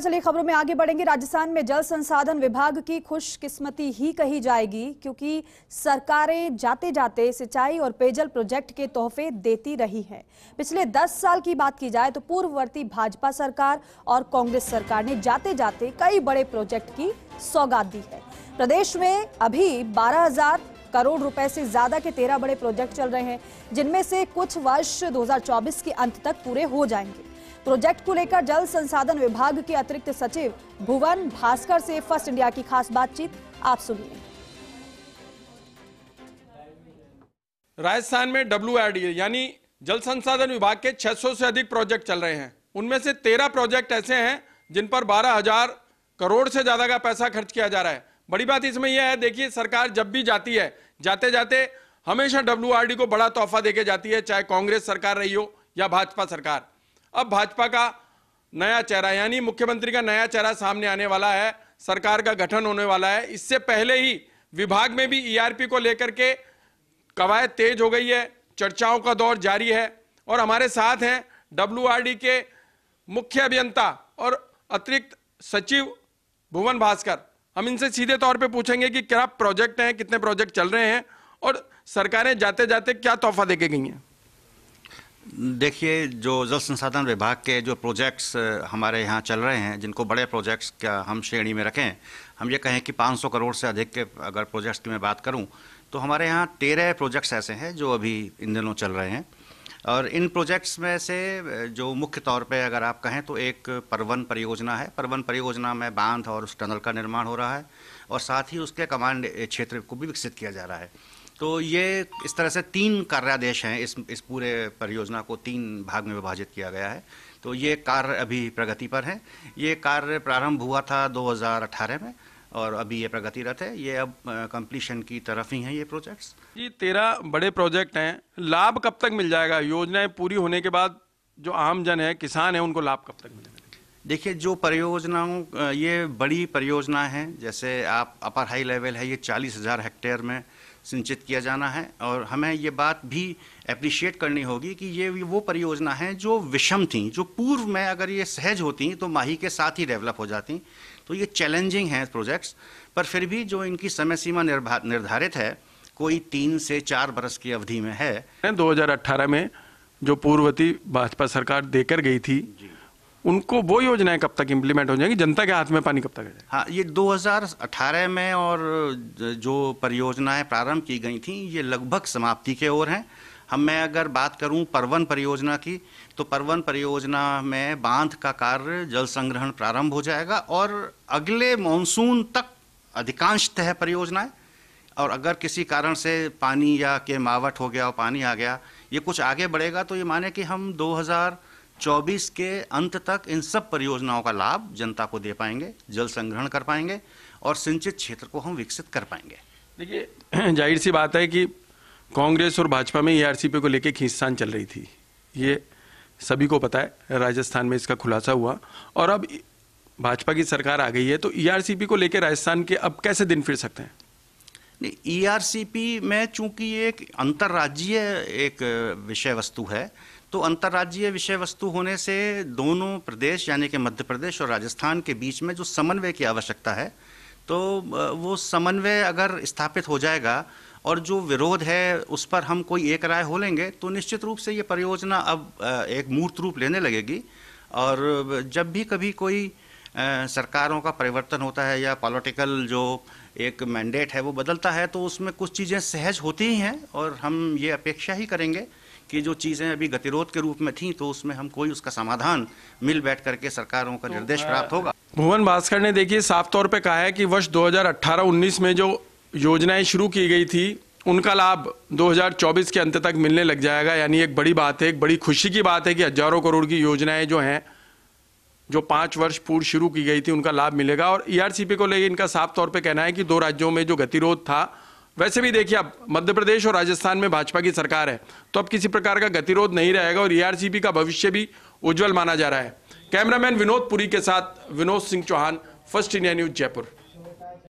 चलिए खबरों में आगे बढ़ेंगे। राजस्थान में जल संसाधन विभाग की खुशकिस्मती ही कही जाएगी, क्योंकि सरकारें जाते जाते सिंचाई और पेयजल प्रोजेक्ट के तोहफे देती रही हैं। पिछले 10 साल की बात की जाए तो पूर्ववर्ती भाजपा सरकार और कांग्रेस सरकार ने जाते जाते कई बड़े प्रोजेक्ट की सौगात दी है। प्रदेश में अभी 12,000 करोड़ रुपए से ज्यादा के 13 बड़े प्रोजेक्ट चल रहे हैं, जिनमें से कुछ वर्ष 2024 के अंत तक पूरे हो जाएंगे। प्रोजेक्ट को लेकर जल संसाधन विभाग के अतिरिक्त सचिव भुवन भास्कर से फर्स्ट इंडिया की खास बातचीत आप सुनिए। राजस्थान में WRD यानी जल संसाधन विभाग के 600 से अधिक प्रोजेक्ट चल रहे हैं। उनमें से 13 प्रोजेक्ट ऐसे हैं जिन पर 12,000 करोड़ से ज्यादा का पैसा खर्च किया जा रहा है। बड़ी बात इसमें यह है, देखिए सरकार जब भी जाती है जाते जाते हमेशा WRD को बड़ा तोहफा देके जाती है, चाहे कांग्रेस सरकार रही हो या भाजपा सरकार। अब भाजपा का नया चेहरा यानी मुख्यमंत्री का नया चेहरा सामने आने वाला है, सरकार का गठन होने वाला है। इससे पहले ही विभाग में भी ERP को लेकर के कवायद तेज हो गई है, चर्चाओं का दौर जारी है। और हमारे साथ हैं WRD के मुख्य अभियंता और अतिरिक्त सचिव भुवन भास्कर। हम इनसे सीधे तौर पे पूछेंगे कि क्या प्रोजेक्ट हैं, कितने प्रोजेक्ट चल रहे हैं और सरकारें जाते जाते क्या तोहफा दे के गई हैं। देखिए, जो जल संसाधन विभाग के जो प्रोजेक्ट्स हमारे यहाँ चल रहे हैं, जिनको बड़े प्रोजेक्ट्स का हम श्रेणी में रखें, हम ये कहें कि 500 करोड़ से अधिक के अगर प्रोजेक्ट्स की मैं बात करूं तो हमारे यहाँ 13 प्रोजेक्ट्स ऐसे हैं जो अभी इन दिनों चल रहे हैं। और इन प्रोजेक्ट्स में से जो मुख्य तौर पे अगर आप कहें तो एक परवन परियोजना है। परवन परियोजना में बांध और उस टनल का निर्माण हो रहा है और साथ ही उसके कमांड क्षेत्र को भी विकसित किया जा रहा है। तो ये इस तरह से 3 कार्यादेश हैं। इस पूरे परियोजना को 3 भाग में विभाजित किया गया है। तो ये कार्य अभी प्रगति पर है। ये कार्य प्रारंभ हुआ था 2018 में और अभी ये प्रगतिरत है। ये अब कंप्लीशन की तरफ ही हैं ये प्रोजेक्ट्स। ये 13 बड़े प्रोजेक्ट हैं। लाभ कब तक मिल जाएगा? योजनाएं पूरी होने के बाद जो आम जन है, किसान है, उनको लाभ कब तक मिलेगा? देखिए, जो परियोजनाओं ये बड़ी परियोजना है, जैसे आप अपर हाई लेवल है, ये 40,000 हेक्टेयर में सिंचित किया जाना है। और हमें ये बात भी एप्रिशिएट करनी होगी कि ये वो परियोजना है जो विषम थी, जो पूर्व में अगर ये सहज होती तो माही के साथ ही डेवलप हो जाती। तो ये चैलेंजिंग हैं प्रोजेक्ट्स, पर फिर भी जो इनकी समय सीमा निर्धारित है, कोई 3 से 4 बरस की अवधि में है। 2018 में जो पूर्ववर्ती भाजपा सरकार देकर गई थी, उनको वो योजनाएं कब तक इम्प्लीमेंट हो जाएंगी? जनता के हाथ में पानी कब तक है? हाँ, ये 2018 में और जो परियोजनाएं प्रारंभ की गई थी ये लगभग समाप्ति के ओर हैं। मैं अगर बात करूं परवन परियोजना की, तो परवन परियोजना में बांध का कार्य जल संग्रहण प्रारंभ हो जाएगा और अगले मानसून तक अधिकांशतः परियोजनाएं, और अगर किसी कारण से पानी या के मावट हो गया और पानी आ गया, ये कुछ आगे बढ़ेगा, तो ये माने कि हम 2024 के अंत तक इन सब परियोजनाओं का लाभ जनता को दे पाएंगे, जल संग्रहण कर पाएंगे और सिंचित क्षेत्र को हम विकसित कर पाएंगे। देखिए, जाहिर सी बात है कि कांग्रेस और भाजपा में ERCP को लेके खींचतान चल रही थी, ये सभी को पता है। राजस्थान में इसका खुलासा हुआ और अब भाजपा की सरकार आ गई है, तो ERCP को लेके राजस्थान के अब कैसे दिन फिर सकते हैं? नहीं, ERCP में चूंकि एक अंतर्राज्यीय एक विषय वस्तु है, तो अंतर्राज्यीय विषय वस्तु होने से दोनों प्रदेश यानी कि मध्य प्रदेश और राजस्थान के बीच में जो समन्वय की आवश्यकता है, तो वो समन्वय अगर स्थापित हो जाएगा और जो विरोध है उस पर हम कोई एक राय हो लेंगे, तो निश्चित रूप से ये परियोजना अब एक मूर्त रूप लेने लगेगी। और जब भी कभी कोई सरकारों का परिवर्तन होता है या पॉलिटिकल जो एक मैंडेट है वो बदलता है, तो उसमें कुछ चीज़ें सहज होती ही हैं और हम ये अपेक्षा ही करेंगे कि जो चीज़ें अभी गतिरोध के रूप में थीं, तो उसमें हम कोई उसका समाधान मिल बैठ करके सरकारों का निर्देश प्राप्त होगा। भुवन भास्कर ने देखिए साफ तौर पे कहा है कि वर्ष 2018-19 में जो योजनाएं शुरू की गई थी उनका लाभ 2024 के अंत तक मिलने लग जाएगा, यानी एक बड़ी बात है, एक बड़ी खुशी की बात है कि हजारों करोड़ की योजनाएं जो हैं, जो 5 वर्ष पूर्व शुरू की गई थी, उनका लाभ मिलेगा। और ERCP को लेकर इनका साफ तौर पर कहना है कि 2 राज्यों में जो गतिरोध था, वैसे भी देखिए अब मध्य प्रदेश और राजस्थान में भाजपा की सरकार है, तो अब किसी प्रकार का गतिरोध नहीं रहेगा और ERCP का भविष्य भी उज्जवल माना जा रहा है। कैमरामैन विनोद पुरी के साथ Vinod Singh Chauhan, first India news, Jaipur.